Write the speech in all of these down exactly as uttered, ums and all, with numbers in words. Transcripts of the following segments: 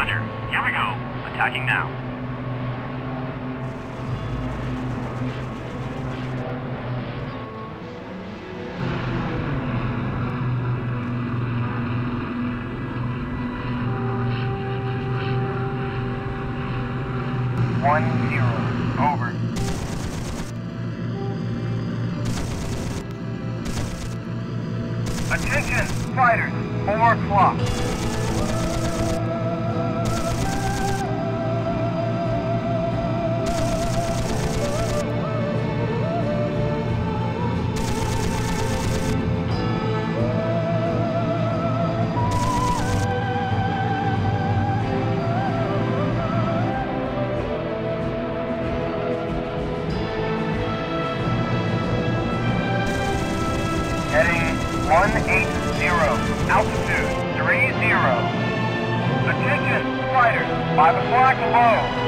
Roger. Here we go. Attacking now. One zero. Over. Attention, fighters. Four o'clock. Heading one eight zero, altitude three zero. Attention, fighters, five o'clock low.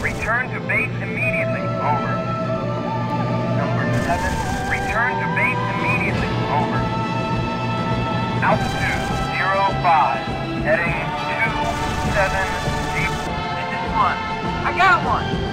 Return to base immediately. Over. Number seven. Return to base immediately. Over. Altitude zero five. Heading two seven zero. This is one. I got one.